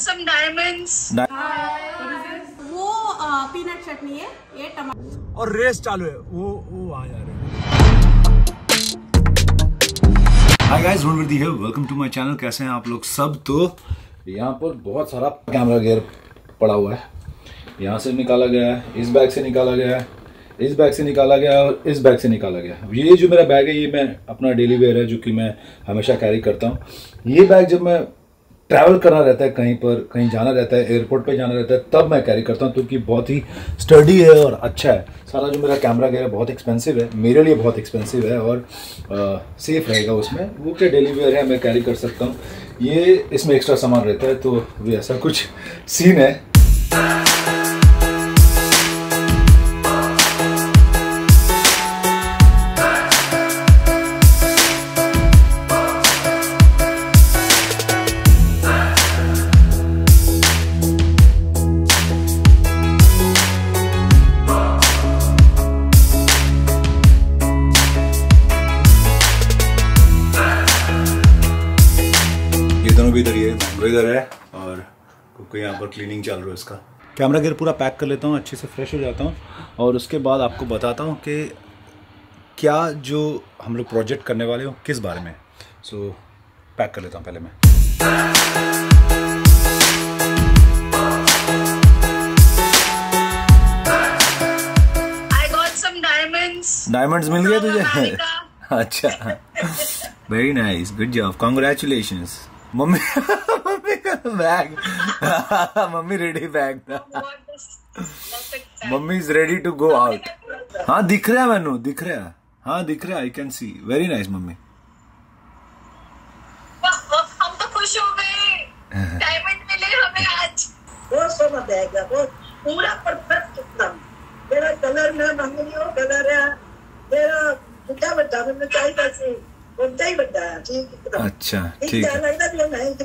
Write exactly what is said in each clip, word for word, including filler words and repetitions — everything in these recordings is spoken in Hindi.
got some diamonds. Di Hi. What is this? वो पीनट चटनी है, ये टमाटर और रेस चालू है, वो वो आ जा रहे हैं। Hi guys, Ronwardhi here. Welcome to my channel. कैसे हैं आप लोग सब? तो यहाँ पर बहुत सारा कैमरा गियर पड़ा हुआ है। यहाँ से निकाला गया है, इस बैग से निकाला गया है, इस बैग से निकाला गया और इस बैग से निकाला गया। ये जो मेरा बैग है ये मैं अपना डेली वेयर है जो कि मैं हमेशा कैरी करता हूँ। ये बैग जब मैं ट्रैवल करना रहता है, कहीं पर कहीं जाना रहता है, एयरपोर्ट पे जाना रहता है, तब मैं कैरी करता हूँ क्योंकि बहुत ही स्टडी है और अच्छा है। सारा जो मेरा कैमरा गया बहुत एक्सपेंसिव है, मेरे लिए बहुत एक्सपेंसिव है और आ, सेफ रहेगा उसमें। वो क्या डेली वेयर है, मैं कैरी कर सकता हूँ। ये इसमें एक्स्ट्रा सामान रहता है, तो भी ऐसा कुछ सीन है। इधर ये मैंगो इधर है और कुक यहाँ पर क्लीनिंग चल रहा है इसका। कैमरा गियर पूरा पैक कर लेता हूँ, अच्छे से फ्रेश हो जाता हूँ और उसके बाद आपको बताता हूँ कि क्या जो हम लोग प्रोजेक्ट करने वाले हो किस बारे में। सो so, पैक कर लेता हूँ पहले मैं। डायमंड्स मिल गया तुझे? अच्छा, very nice, good job, congratulations. Mummy mummy का बैग, मम्मी रेडी बैग था, mummy is ready to go out. हाँ दिख रहा है, मैनू दिख रहा है, हाँ दिख रहा है, I can see, very nice mummy. हम तो खुश हो गए, डायमंड मिले हमें आज। बहुत सोना बैग है, बहुत पूरा परफेक्ट एकदम। मेरा कलर ना मंगनी हो कलर है, मेरा छोटा बच्चा में चाहिए कैसे अच्छा ठीक है। मम्मी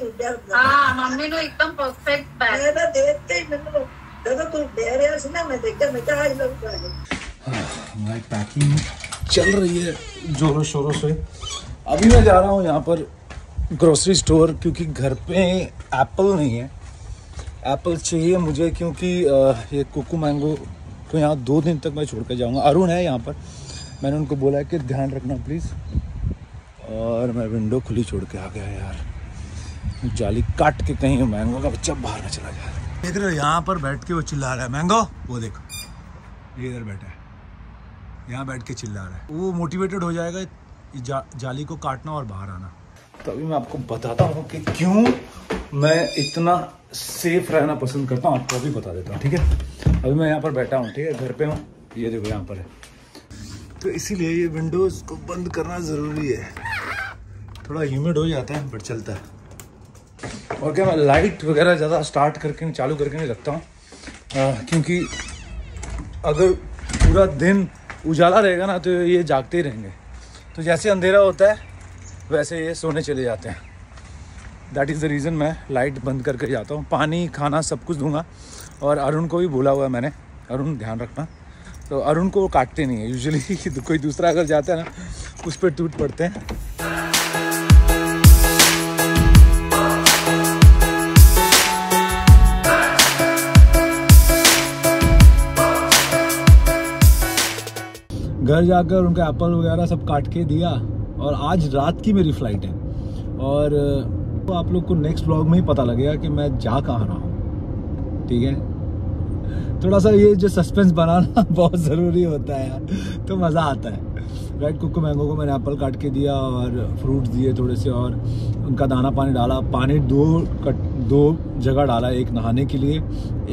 ने एकदम परफेक्ट बैग देखते ही तू ना मैं देखता मैं पैकिंग चल रही है जोरों शोरों से। अभी मैं जा रहा हूँ यहाँ पर ग्रोसरी स्टोर क्योंकि घर पे एप्पल नहीं है। एप्पल चाहिए मुझे क्योंकि ये कोको मैंगो को यहाँ दो दिन तक मैं छोड़ कर जाऊँगा। अरुण है यहाँ पर, मैंने उनको बोला है कि ध्यान रखना प्लीज़। और मैं विंडो खुली छोड़ के आ गया यार, जाली काट के कहीं मैंगो का बच्चा बाहर ना चला जाए। देख रहे हो यहाँ पर बैठ के वो चिल्ला रहा है मैंगो, वो देखो ये इधर बैठा है, यहाँ बैठ के चिल्ला रहा है। वो मोटिवेटेड हो जाएगा जा, जाली को काटना और बाहर आना। तभी मैं आपको बताता हूँ कि क्यों मैं इतना सेफ रहना पसंद करता हूँ, आपको भी बता देता हूँ ठीक है। अभी मैं यहाँ पर बैठा हूँ ठीक है, घर पे हूँ, ये देखो यहाँ पर है, तो इसीलिए ये विंडोज़ को बंद करना ज़रूरी है। थोड़ा ह्यूमिड हो जाता है बट चलता है। और क्या मैं लाइट वगैरह ज़्यादा स्टार्ट करके चालू करके नहीं रखता हूँ क्योंकि अगर पूरा दिन उजाला रहेगा ना तो ये जागते ही रहेंगे, तो जैसे अंधेरा होता है वैसे ये सोने चले जाते हैं। दैट इज़ द रीज़न मैं लाइट बंद करके जाता हूँ। पानी खाना सब कुछ दूंगा और अरुण को भी बोला हुआ है मैंने, अरुण ध्यान रखना, तो अरुण को वो काटते नहीं है यूजुअली। कोई दूसरा अगर जाता है ना उस पर टूट पड़ते हैं। घर जाकर उनका एप्पल वगैरह सब काट के दिया और आज रात की मेरी फ़्लाइट है। और तो आप लोग को नेक्स्ट व्लॉग में ही पता लगेगा कि मैं जा कहाँ रहा हूँ ठीक है। थोड़ा सा ये जो सस्पेंस बनाना बहुत ज़रूरी होता है यार, तो मज़ा आता है राइट। कुको मैंगो को मैंने एप्पल काट के दिया और फ्रूट्स दिए थोड़े से और उनका दाना पानी डाला। पानी दो कट दो जगह डाला, एक नहाने के लिए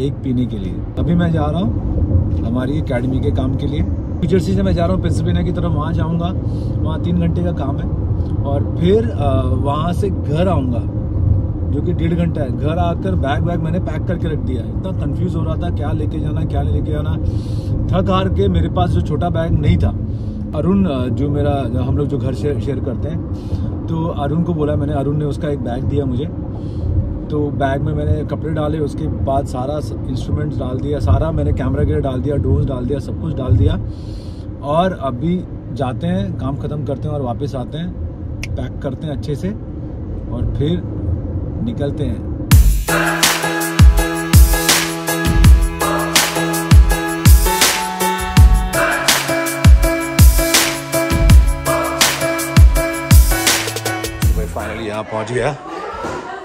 एक पीने के लिए। अभी मैं जा रहा हूँ हमारी अकेडमी के काम के लिए। न्यू जर्सी से मैं जा रहा हूँ पेंसिल्वेनिया की तरफ, वहाँ जाऊँगा, वहाँ तीन घंटे का काम है और फिर वहाँ से घर आऊँगा जो कि डेढ़ घंटा है। घर आकर बैग बैग मैंने पैक करके रख दिया है। इतना कंफ्यूज हो रहा था क्या लेके जाना क्या लेके आना, थक हार के मेरे पास जो छोटा बैग नहीं था। अरुण जो मेरा हम लोग जो घर शेयर शेयर करते हैं, तो अरुण को बोला मैंने, अरुण ने उसका एक बैग दिया मुझे। तो बैग में मैंने कपड़े डाले, उसके बाद सारा इंस्ट्रूमेंट्स डाल दिया, सारा मैंने कैमरा गियर डाल दिया, ड्रोन डाल दिया, सब कुछ डाल दिया। और अभी जाते हैं काम ख़त्म करते हैं और वापस आते हैं, पैक करते हैं अच्छे से और फिर निकलते हैं। पहुंच गया।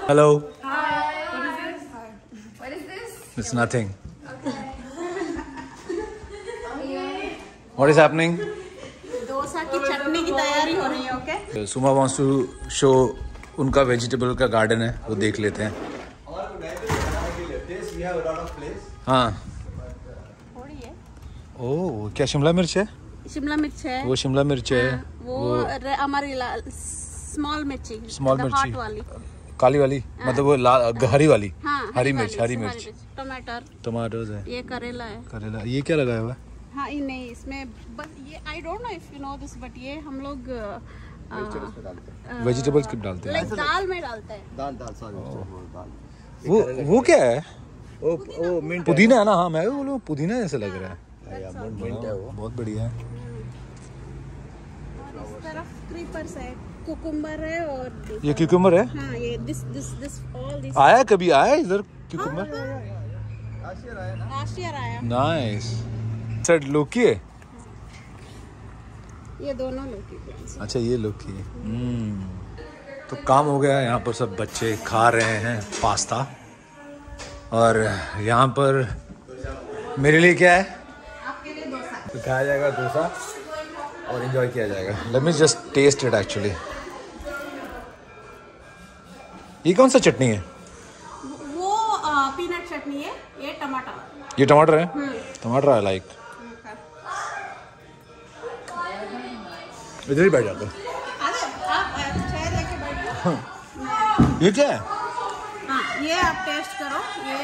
Hello, what is this? It's nothing. What is happening? Dosa की चटनी की तैयारी हो रही है। Okay, Suma wants to show उनका वेजिटेबल का गार्डन है, वो देख लेते हैं। हाँ, ओह क्या शिमला मिर्च है? शिमला मिर्च है, वो शिमला मिर्च है, वो हमारी स्मॉल मिर्ची, स्मॉल मिर्ची वाली, काली वाली, मतलब वो लाल हरी वाली, हरी मिर्च, हरी मिर्च, टमाटर, टमाटर्स है, ये करेला है, करेला, ये क्या लगाया हुआ है? हाँ, ये नहीं, इसमें बस ये I don't know if you know this, but ये हम लोग वेजिटेबल्स किप डालते हैं, दाल में डालते हैं, दाल दाल सॉरी वो वो क्या है? ओ ओ मिंट, पुदीना है ना? हाँ, मैं बोलूँ पुदीना जैसे लग रहा है। वो बहुत बढ़िया है। और इस तरफ क्रीपर्स है, कुकुम्बर है, और ये क्यूकुम्बर है। हाँ, ये this this this all this आया, कभी आया इधर क्यूकुम्बर? लास्ट ईयर आया ना, लास्ट ईयर आया। नाइस। सर लौकी है, ये दोनों लौकी प्लांट्स। अच्छा, ये लौकी है। हम्म, तो काम हो गया। यहाँ पर सब बच्चे खा रहे हैं पास्ता, और यहाँ पर मेरे लिए क्या है? तो खाया जाएगा डोसा और एंजॉय किया जाएगा। Let me just taste it actually. ये कौन सा चटनी है? वो आ, पीनट चटनी है। ये टमाटर, ये टमाटर है, टमाटर आई लाइक। इधर ही बैठ जाते हैं। ये क्या है? हाँ, ये आप टेस्ट करो। ये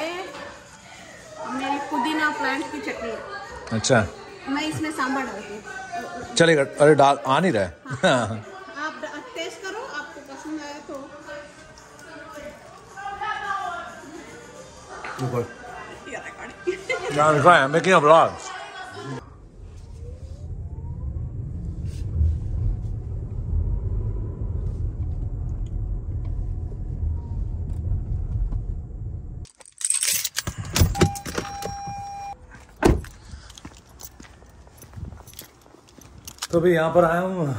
मेरी पुदीना प्लांट की चटनी है। अच्छा, मैं इसमें सांभर डालती हूँ। चलेगा? अरे डाल आ नहीं रहा है। हाँ। आप टेस्ट करो, आपको पसंद आया तो। तो भाई यहाँ पर आया हूँ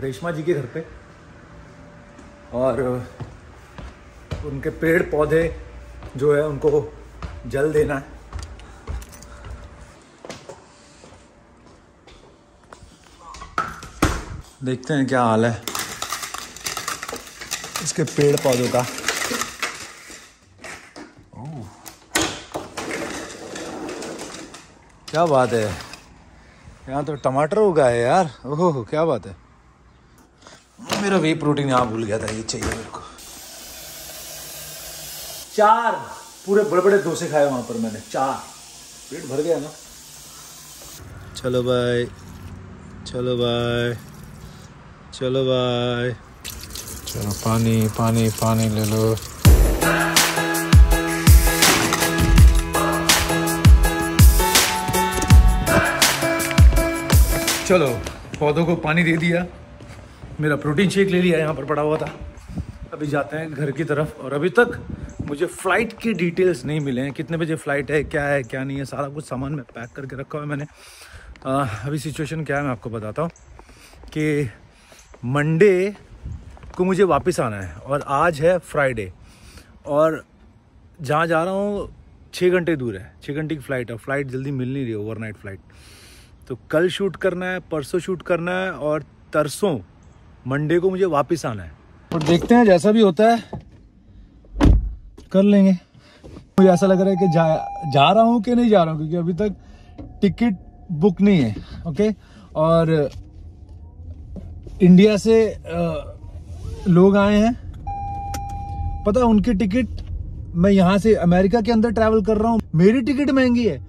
रेशमा जी के घर पे, और उनके पेड़ पौधे जो है उनको जल देना है। देखते हैं क्या हाल है इसके पेड़ पौधों का। ओह, क्या बात है, यहाँ तो टमाटर उगा है यार। ओह, क्या बात है। मेरा वे प्रोटीन यहाँ भूल गया था, ये चाहिए मेरे को। चार पूरे बड़े बड़े डोसे खाए वहाँ पर मैंने, चार। पेट भर गया ना। चलो भाई, चलो भाई, चलो भाई, चलो पानी पानी पानी ले लो। चलो, पौधों को पानी दे दिया, मेरा प्रोटीन शेक ले लिया यहाँ पर पड़ा हुआ था। अभी जाते हैं घर की तरफ। और अभी तक मुझे फ़्लाइट की डिटेल्स नहीं मिले हैं, कितने बजे फ़्लाइट है, क्या है क्या नहीं है, सारा कुछ सामान मैं पैक करके रखा हुआ है मैंने। आ, अभी सिचुएशन क्या है मैं आपको बताता हूँ कि मंडे को मुझे वापस आना है, और आज है फ्राइडे, और जहाँ जा रहा हूँ छः घंटे दूर है, छः घंटे की फ़्लाइट है। फ़्लाइट जल्दी मिल नहीं रही, ओवरनाइट फ़्लाइट। तो कल शूट करना है, परसों शूट करना है, और तरसों मंडे को मुझे वापस आना है। और देखते हैं जैसा भी होता है कर लेंगे। मुझे ऐसा लग रहा है कि जा जा रहा हूँ कि नहीं जा रहा हूँ, क्योंकि अभी तक टिकट बुक नहीं है। ओके, और इंडिया से लोग आए हैं, पता है उनकी टिकट। मैं यहाँ से अमेरिका के अंदर ट्रैवल कर रहा हूँ, मेरी टिकट महंगी है।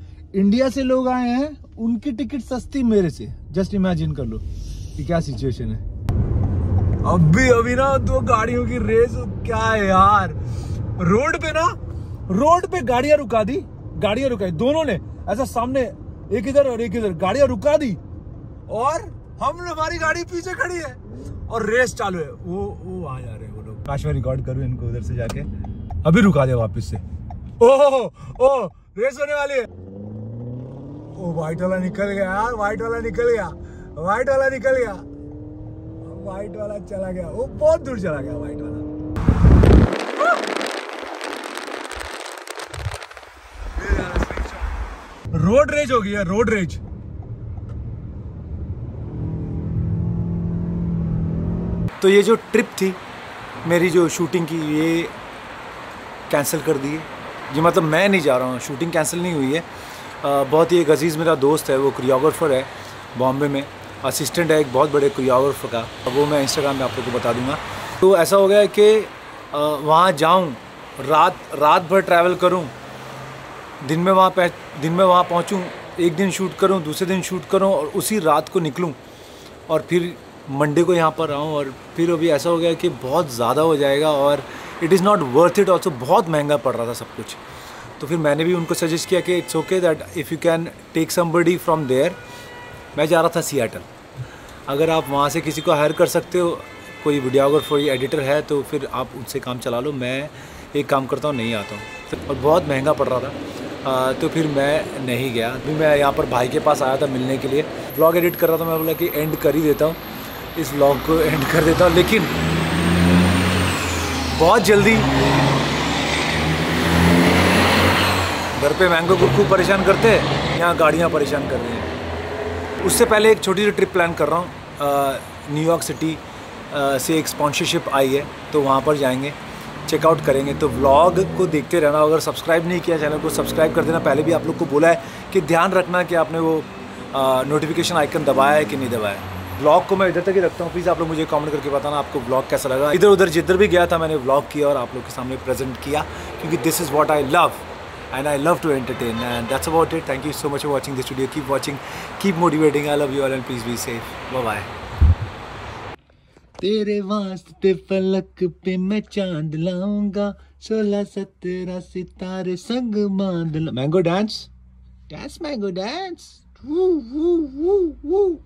इंडिया से लोग आए हैं, उनकी टिकट सस्ती मेरे से। जस्ट इमेजिन कर लो कि क्या सिचुएशन है। अभी अभी ना दो गाड़ियों की रेस, क्या है यार। रोड पे ना, रोड पे गाड़ियां रुका दी, गाड़ियां रुकाई दोनों ने, ऐसा सामने एक इधर और एक इधर, गाड़ियां रुका दी, और हम हमारी गाड़ी पीछे खड़ी है और रेस चालू है। वो वो आ जा रहे हैं वो लोग। काश मैं रिकॉर्ड करूं इनको उधर से जाके। अभी रुका दे वापिस से। ओह ओह, रेस होने वाली है। ओ, व्हाइट वाला निकल गया यार, व्हाइट वाला निकल गया, व्हाइट वाला निकल गया, व्हाइट वाला चला गया, वो बहुत दूर चला गया व्हाइट वाला। रोड रेज हो गया, रोड रेज। तो ये जो ट्रिप थी मेरी, जो शूटिंग की, ये कैंसिल कर दी है। जी मतलब मैं नहीं जा रहा हूँ, शूटिंग कैंसिल नहीं हुई है। आ, बहुत ही एक अजीज़ मेरा दोस्त है, वो कोरियोग्राफ़र है बॉम्बे में, असिस्टेंट है एक बहुत बड़े कोरियोग्राफ़र का, वो मैं इंस्टाग्राम में आप लोगों को बता दूंगा। तो ऐसा हो गया कि वहाँ जाऊँ, रात रात भर ट्रैवल करूँ, दिन में वहाँ दिन में वहाँ पहुँचूँ, एक दिन शूट करूँ, दूसरे दिन शूट करूँ और उसी रात को निकलूँ और फिर मंडे को यहाँ पर आऊँ। और फिर अभी ऐसा हो गया कि बहुत ज़्यादा हो जाएगा और it is not worth it also, बहुत महंगा पड़ रहा था सब कुछ। तो फिर मैंने भी उनको सजेस्ट किया कि it's okay that if you can take somebody from there. मैं जा रहा था सिएटल, अगर आप वहाँ से किसी को हायर कर सकते हो, कोई वीडियोग्राफर या एडिटर है, तो फिर आप उनसे काम चला लो। मैं एक काम करता हूँ, नहीं आता हूँ, और बहुत महंगा पड़ रहा था, तो फिर मैं नहीं गया। अभी मैं यहाँ पर भाई के पास आया था मिलने के लिए, ब्लॉग एडिट कर रहा था, मैं बोला कि एंड कर ही देता हूँ, इस व्लॉग को एंड कर देता हूँ। लेकिन बहुत जल्दी घर पे मैंगो गुरकू परेशान करते हैं, यहाँ गाड़ियाँ परेशान कर रही हैं। उससे पहले एक छोटी सी ट्रिप प्लान कर रहा हूँ। न्यूयॉर्क सिटी से एक स्पॉन्सरशिप आई है, तो वहाँ पर जाएंगे, चेकआउट करेंगे। तो व्लॉग को देखते रहना, अगर सब्सक्राइब नहीं किया चैनल को सब्सक्राइब कर देना। पहले भी आप लोग को बोला है कि ध्यान रखना कि आपने वो नोटिफिकेशन आइकन दबाया है कि नहीं दबाया है। व्लॉग को मैं इधर तक ही रखता हूँ, प्लीज़ आप लोग मुझे कमेंट करके बताना आपको व्लॉग कैसा लगा। इधर उधर जिधर भी गया था मैंने व्लॉग किया और आप लोग के सामने प्रेजेंट किया, क्योंकि this is what I love and I love to entertain and that's about it. Thank you so much for watching this video, keep watching, keep motivating, I love you all and please be safe, bye bye. तेरे वास्ते फलक पे मैं चांद लाऊंगा, सोलह सत्रह सितारे संग बांध। Mango dance, dance mango dance.